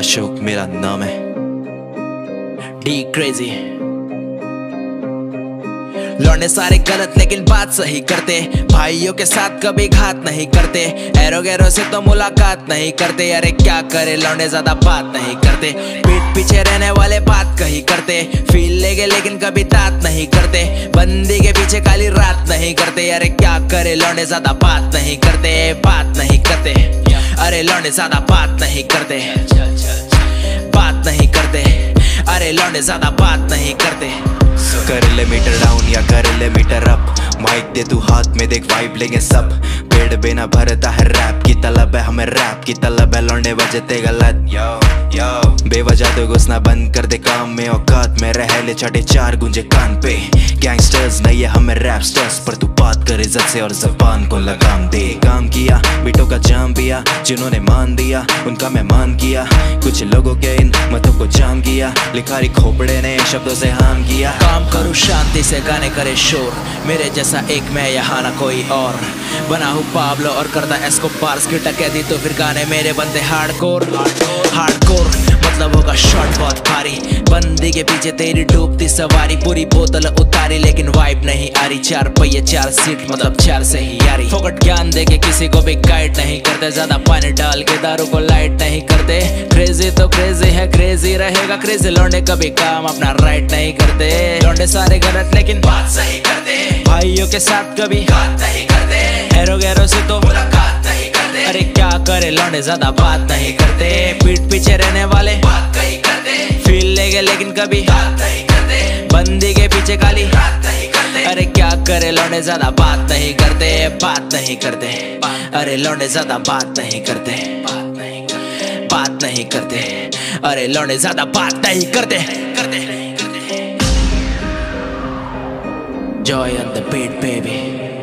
अशोक मेरा नाम है, डी क्रेजी। लौंडे सारे गलत लेकिन बात सही करते, भाइयों के साथ कभी घात नहीं करते, एरो गैरो से तो मुलाकात नहीं करते। अरे क्या करे लौंडे ज्यादा बात नहीं करते, पीठ पीछे रहने वाले बात कहीं करते, फील लेके लेकिन कभी तात नहीं करते, बंदी के पीछे काली रात नहीं करते। अरे क्या करे लौंडे ज्यादा बात नहीं करते, बात नहीं करते। अरे लौंडे ज्यादा बात नहीं करते, बात नहीं करते। अरे लौंडे ज्यादा बात नहीं करते। कर ले मीटर डाउन या कर ले मीटर अप, माइक दे तू हाथ में देख वाइब लेंगे सब। पेड़ बिना भरता है रैप की तलब है, हमें रैप की तलब है। लौंडे बजते गलत यो यो, बेवजह तो घुसना बंद कर दे काम में, औकात में रह ले छठे चार गुंजे कान पे। गैंगस्टर्स नहीं है हमें रैपस्टर्स, पर तू बात कर इज्जत से और जबान को लगाम दे। काम किया बिटों का जाम पिया, जिन्होंने मान दिया उनका मैं मान किया, कुछ लोगों के इन मतों को जाम किया, लिखारी खोपड़े ने शब्दों से हाम किया। काम करूँ शांति से, गाने करे शोर, मेरे जैसा एक मैं यहाँ ना कोई और। बना हूँ पाब्लो और करता एस्कोबार्स की टकैती, तो फिर गाने मेरे बनते हार्डकोर। हार्डकोर मतलब होगा शॉट बहुत भारी, बंदी के पीछे तेरी डूबती सवारी। पूरी बोतल उतारी लेकिन वाइब नहीं आ रही, चार पहिए चार सीट मतलब चार से ही यारी। फोकट ज्ञान दे के किसी को भी गाइड नहीं करते, ज्यादा पानी डाल के दारू को लाइट नहीं करते। क्रेजी तो क्रेजी है, क्रेजी रहेगा क्रेजी। लौंडे कभी काम अपना राइट नहीं करते, लौंडे सारे गलत लेकिन बात सही करते, भाइयों के साथ कभी बात नहीं करते, हेरो गैरो से तो मुलाकात नहीं करते। अरे क्या करे लौंडे ज्यादा बात नहीं करते, पीठ पीछे रहने वाले बात कहीं करते, फील लेके लेकिन कभी बात नहीं करते, बंदी के पीछे काली बात नहीं करते। अरे क्या करे लौंडे ज्यादा बात नहीं करते, बात नहीं करते। अरे लौंडे ज्यादा बात नहीं करते, बात नहीं करते। अरे लौंडे ज्यादा बात नहीं करते, करते। Joy on the beat, baby.